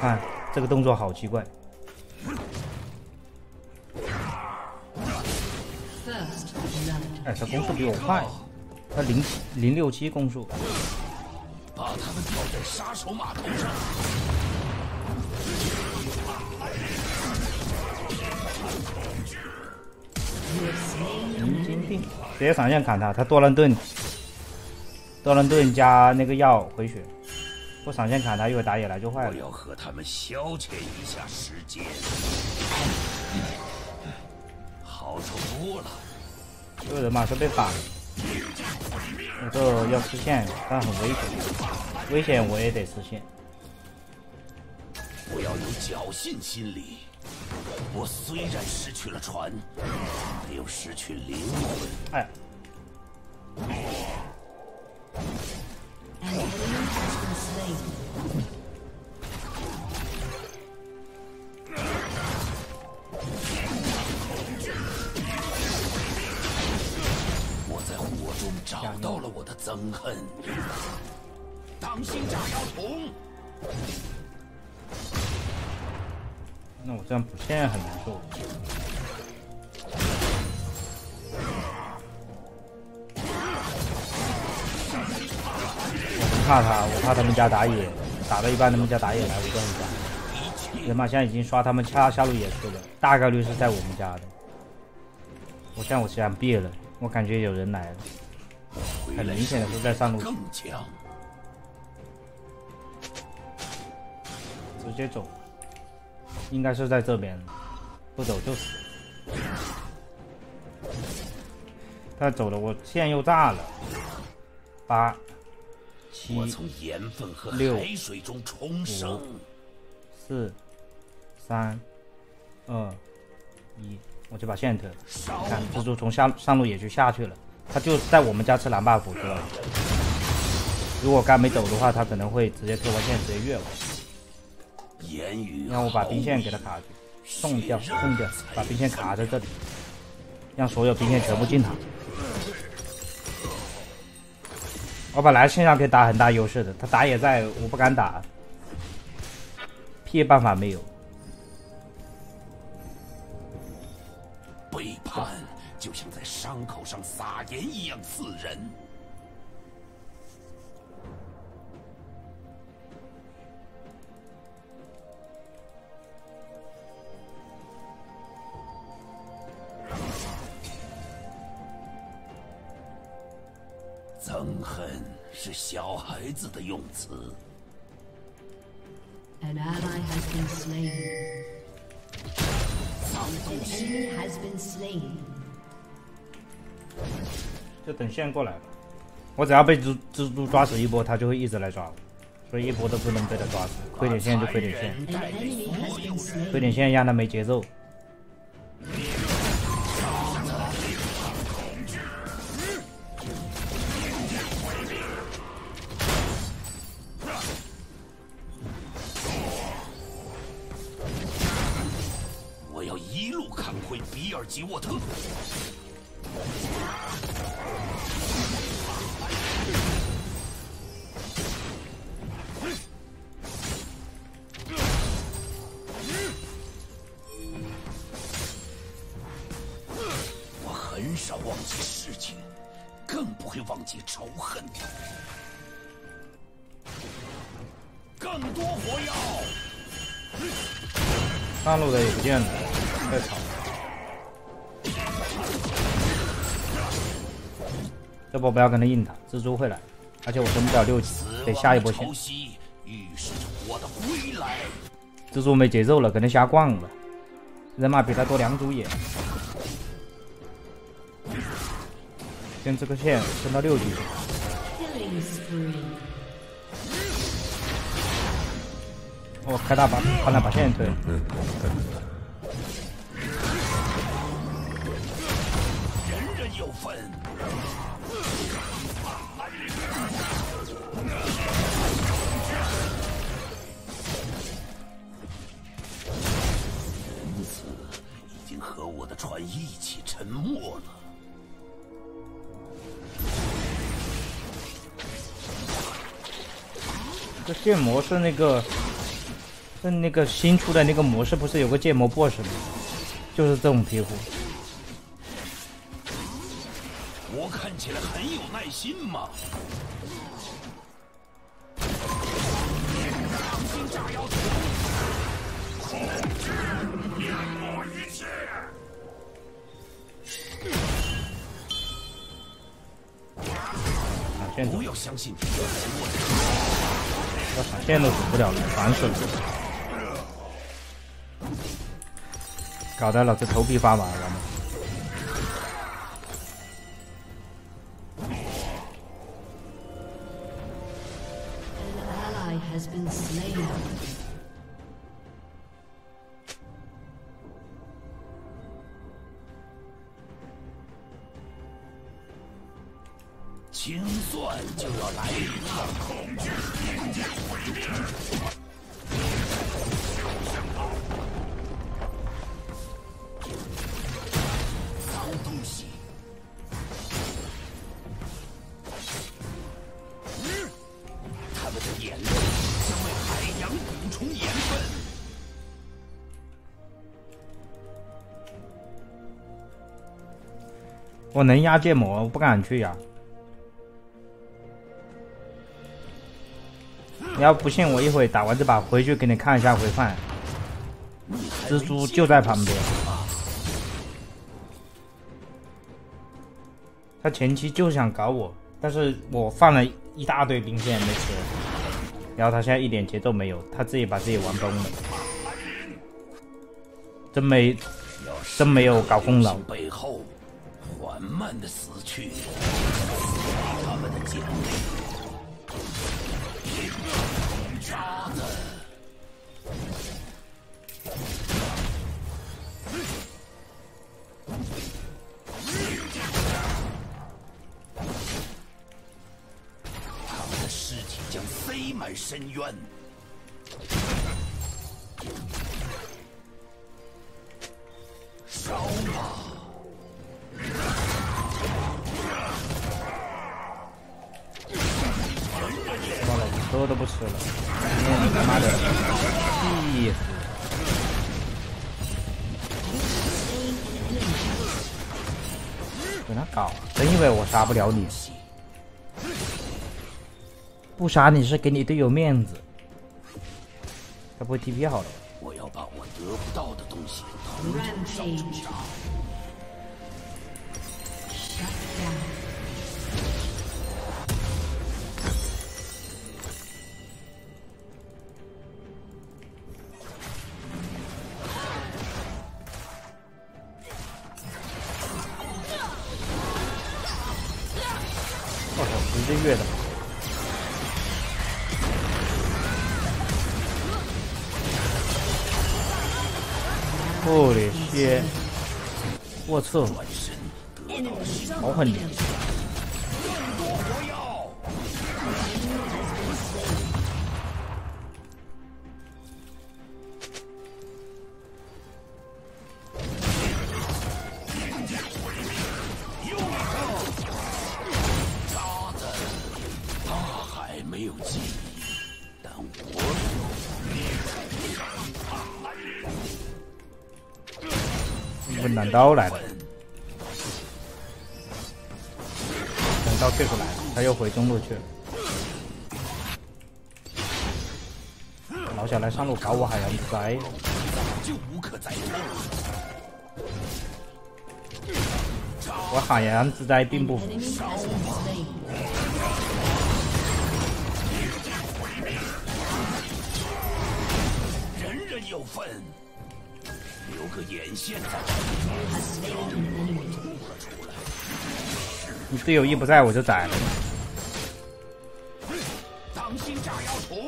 看这个动作好奇怪。哎，他攻速比我快，他0.67攻速。把他们吊在杀手码头上。 神经病！直接闪现砍他，他多兰盾加那个药回血，我闪现砍他，一会打野来就坏了。我要和他们消遣一下时间，好丑多了。这个人马上被反了，我这要吃线，但很危险，危险我也得吃线。我要有侥幸心理。 我虽然失去了船，没有失去灵魂。哎，我在火中找到了我的憎恨。当心炸药桶！ 那我这样补线很难受。我不怕他，我怕他们家打野，打到一半他们家打野来，我断一下。人马现在已经刷他们下路野区了，大概率是在我们家的。我现在我虽然憋了，我感觉有人来了，很明显的是在上路。直接走。 应该是在这边，不走就死。他走了，我线又炸了。8、7、6、5、4、3、2、1，我就把线推了。看，蜘蛛从上路野区下去了，他就在我们家吃蓝 buff 知道吧？如果刚没走的话，他可能会直接推完线直接越我。 让我把兵线给他卡住，送掉，把兵线卡在这里，让所有兵线全部进塔。我本来线上可以打很大优势的，他打野在，我不敢打，屁办法没有。背叛就像在伤口上撒盐一样刺人。 憎恨是小孩子的用词。An ally has been slain. An enemy has been slain. 就等线过来吧，我只要被蜘蛛抓死一波，他就会一直来抓我，所以一波都不能被他抓死。亏点线就亏点线，亏点线让他没节奏。 吉沃特，我很少忘记事情，更不会忘记仇恨。更多火药，上路的也不见了，在吵。 这波不要跟他硬打，蜘蛛会来，而且我升不了6级，得下一波线。蜘蛛没节奏了，可能瞎逛了。人马比他多2组野，跟这个线升到6级。我开大把，帮他把线推。人人有份。 因此，已经和我的船一起沉没了。这剑魔是那个，跟那个新出的那个模式不是有个建模 BOSS 吗？就是这种皮肤。我看起来很有耐心嘛。 不要相信，我闪现都死不了了，烦死了！搞得老子头皮发麻了。清算就要来了。 我能压建模，我不敢去压。你要不信我，一会打完这把回去给你看一下回放。蜘蛛就在旁边，他前期就想搞我，但是我放了一大堆兵线没吃，然后他现在一点节奏没有，他自己把自己玩崩了，真没有搞功劳。 缓慢的死去，他们的姐妹，渣子，他们的尸体将塞满深渊。 都不吃了，你他妈的，气死！给他搞，真以为我杀不了你？不杀你是给你队友面子。他不会 TP 好了？我要把我得不到的东西统统烧成渣。 这月的，我的天！我操，好狠！问斩刀来了，斩刀退出来，他又回中路去了。老小来上路搞我海洋贼，就无可再拖。我海洋之灾并不服。 有份，留个眼线在。你队友一不在我就宰了你。当心炸药桶！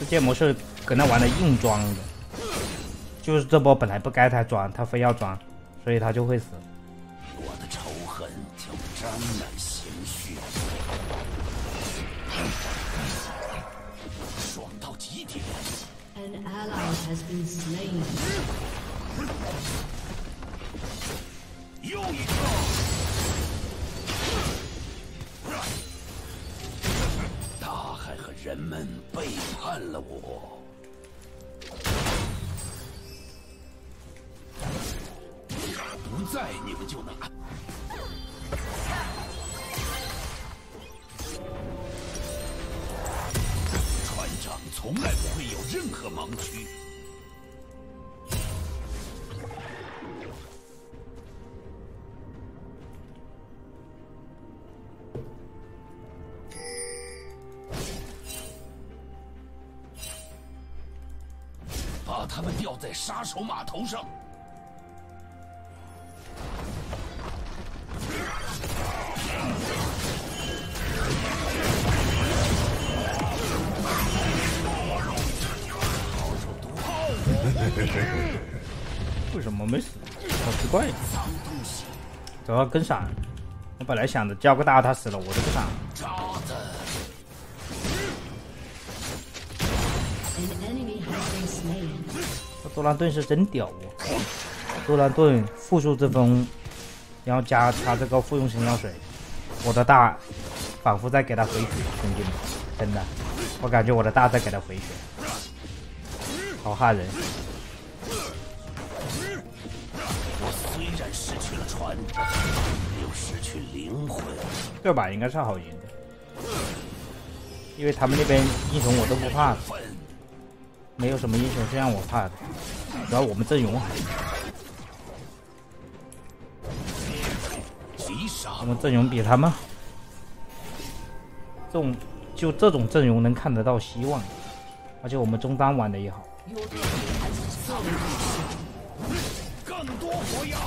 这建模是搁那玩的硬装的，就是这波本来不该他装，他非要装，所以他就会死。我的仇恨将沾满鲜血。 An ally has been slain. 又一个，大海很人们背叛了我。 不在，你们就拿。 船长从来不会有任何盲区。 把他们吊在杀手码头上。 为什么没死？好奇怪呀！主要跟闪，我本来想着叫个大他死了，我就不闪了。 杜兰顿是真屌啊！杜兰顿复数之风，然后加他这个复用神药水，我的大仿佛在给他回血，兄弟们，真的，我感觉我的大在给他回血，好吓人！我虽然失去了船，没有失去灵魂。这把应该是好赢的，因为他们那边英雄我都不怕。 没有什么英雄是让我怕的，主要我们阵容好，我们阵容比他们这种就这种阵容能看得到希望，而且我们中单玩的也好。更多火药，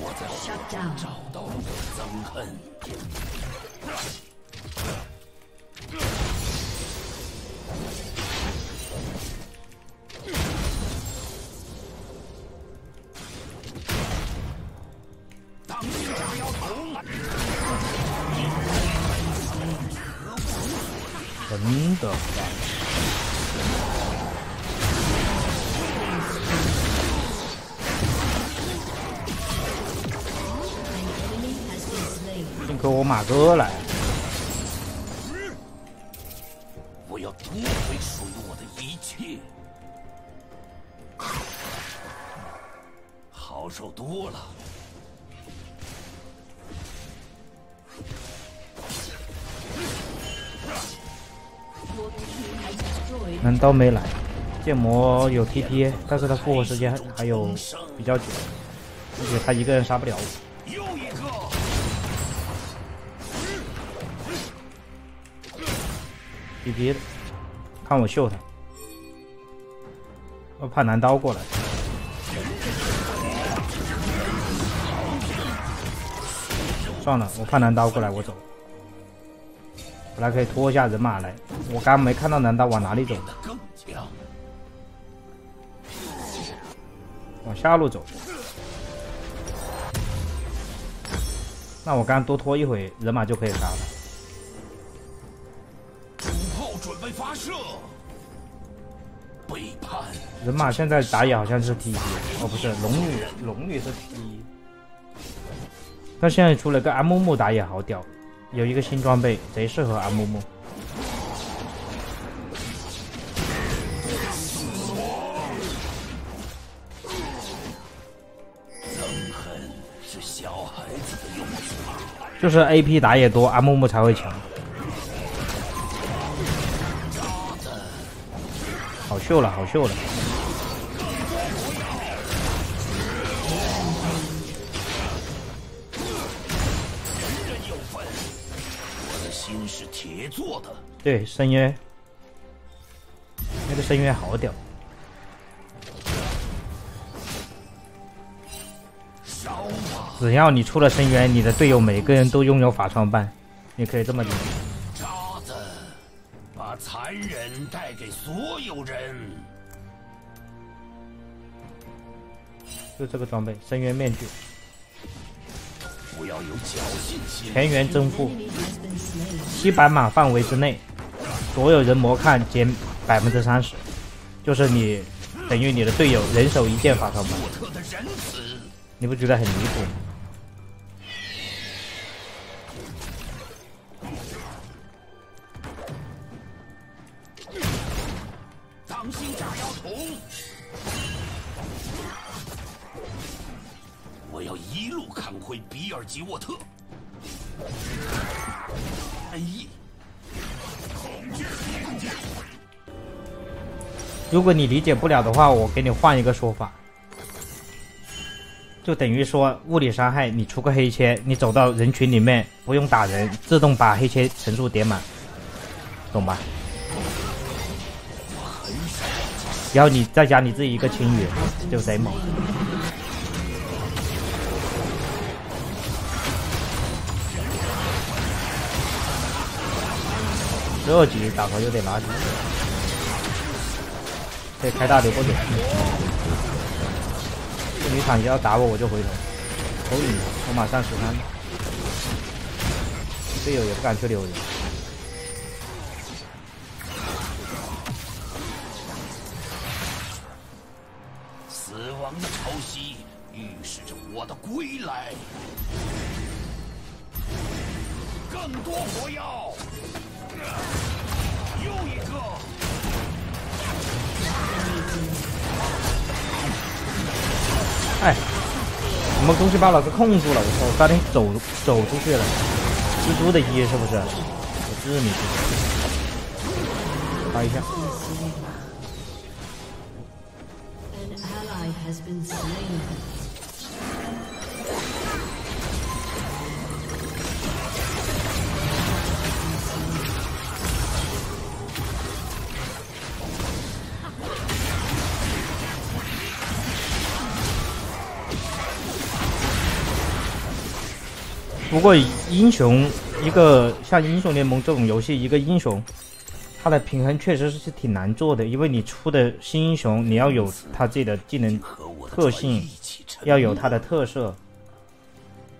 我在找到了我的憎恨。 当心炸药桶！真的。你给我马哥来！ 夺回属于我的一切，好受多了。难道没来？剑魔有 TP， 但是他复活时间还有比较久，而且他一个人杀不了我。 TP 的，看我秀他，我怕男刀过来。算了，我怕男刀过来，我走。本来可以拖一下人马来，我刚没看到男刀往哪里走，往下路走。那我刚多拖一会，人马就可以杀了。 发射！背叛！人马现在打野好像是 T 1， 哦不是龙女是 T 1， 但现在出了个阿木木打野好屌，有一个新装备贼适合阿木木。憎恨是小孩子的用具，就是 AP 打野多，阿木木才会强。 好秀了，好秀了！人人有份，我的心是铁做的。对，深渊，那个深渊好屌！只要你出了深渊，你的队友每个人都拥有法创半，你可以这么理解。 把残忍带给所有人。就这个装备，深渊面具。不要有侥幸心。全员征服，700码范围之内，所有人魔抗减30%，就是你等于你的队友人手一件法套板。你不觉得很离谱吗？砍回比尔吉沃特。恩义，恐惧边界。如果你理解不了的话，我给你换一个说法，就等于说物理伤害，你出个黑切，你走到人群里面不用打人，自动把黑切层数点满，懂吧？ 然后你再加你自己一个青雨，就贼猛。12局打团有点垃圾，可以开大留不久。这女坦要打我，我就回头。投影，我马上13。队友也不敢去留人。 我的归来，更多火药，又一个。哎，我们东西把老子控住了，我操！我差点走出去了，蜘蛛的一是不是？我治你去，打一下。 不过英雄一个像英雄联盟这种游戏，一个英雄他的平衡确实是挺难做的，因为你出的新英雄，你要有他自己的技能特性，要有他的特色，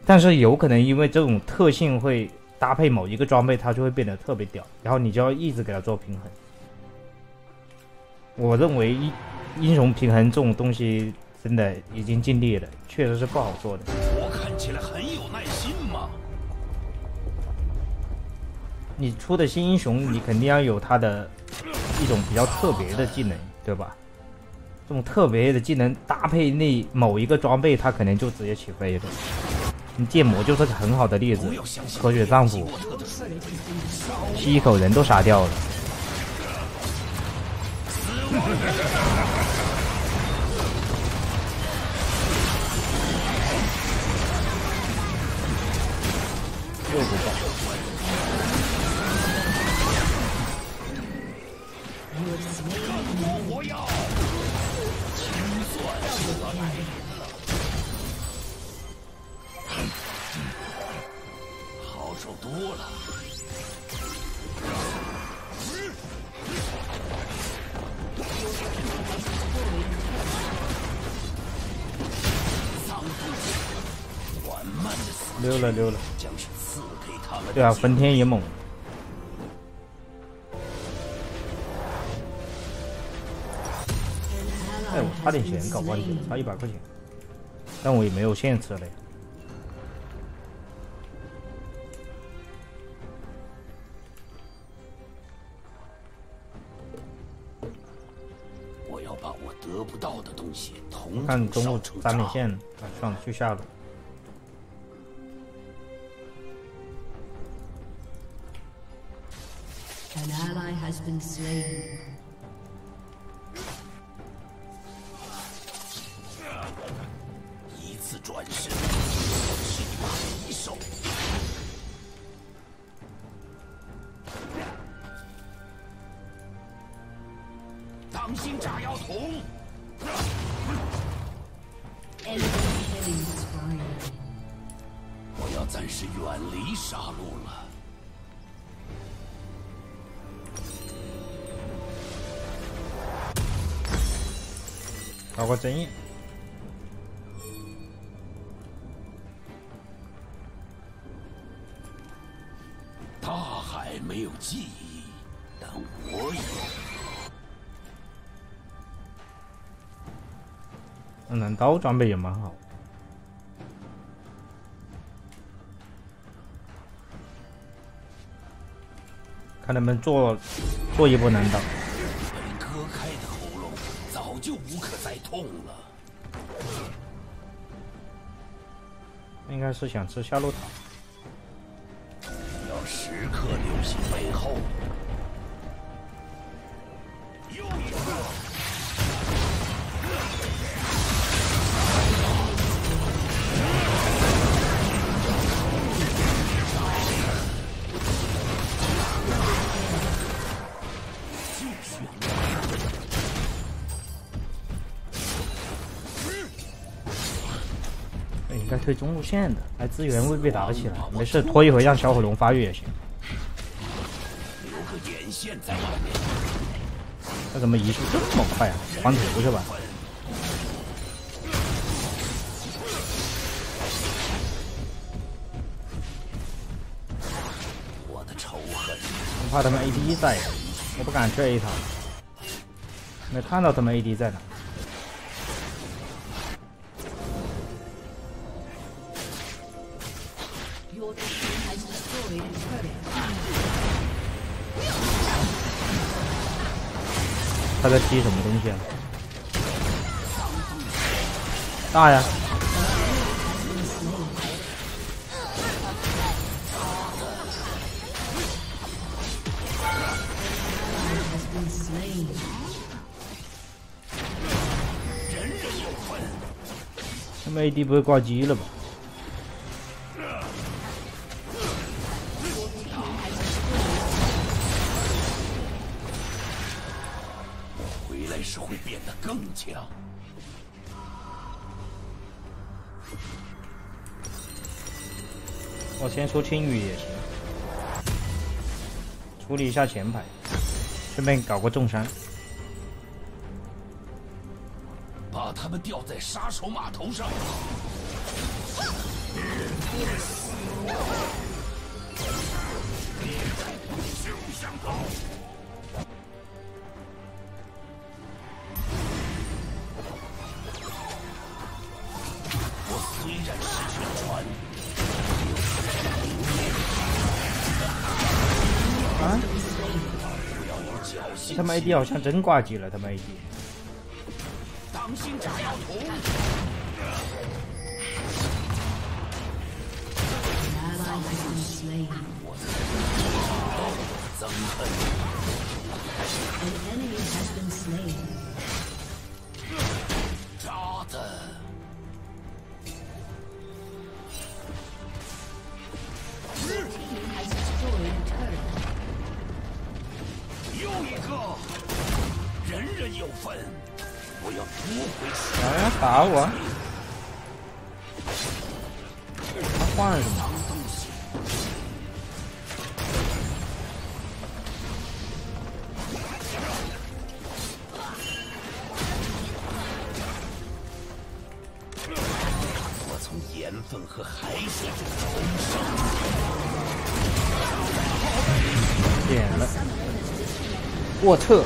但是有可能因为这种特性会搭配某一个装备，它就会变得特别屌，然后你就要一直给它做平衡。我认为英雄平衡这种东西真的已经尽力了，确实是不好做的。我看起来很有耐心。 你出的新英雄，你肯定要有他的一种比较特别的技能，对吧？这种特别的技能搭配那某一个装备，他可能就直接起飞了。你剑魔就是个很好的例子，河雪丈夫吸一口人都傻掉了。又不爆。 好受多了。溜了。对啊，冯天也猛。 哎，我差点钱搞忘记了，差100块钱，但我也没有现吃了。我要把我得不到的东西统统上手抓。看中路3连线，啊，算了，去下路。An ally has been slain. 转身是一把匕首，当心炸药桶！我要暂时远离杀戮了。 搞个争议。 没有记忆，但我有。那刀装备也蛮好。看他们做一波难刀。被割开的喉咙早就无可再痛了。应该是想吃下路塔。要时刻留心背后。又一个。 应该推中路线的，来资源未必打得起来。没事，拖一会让小火龙发育也行。留个眼线在外面。他怎么移速这么快啊？黄土不是吧？我的仇恨。我怕他们 AD 在呀，我不敢去 A 塔。没看到他们 AD 在哪。 他在踢什么东西啊？大呀！他们 AD 不会挂机了吧？ 强，我先出青雨也行，处理一下前排，顺便搞个重伤，把他们吊在杀手码头上。他们 AD 好像真挂机了，他们 AD。当心炸药桶！渣的！又一个，人人有份。我要夺回。哎呀，打我！他换了什么？我从盐分和海水中重生。点了。 沃特。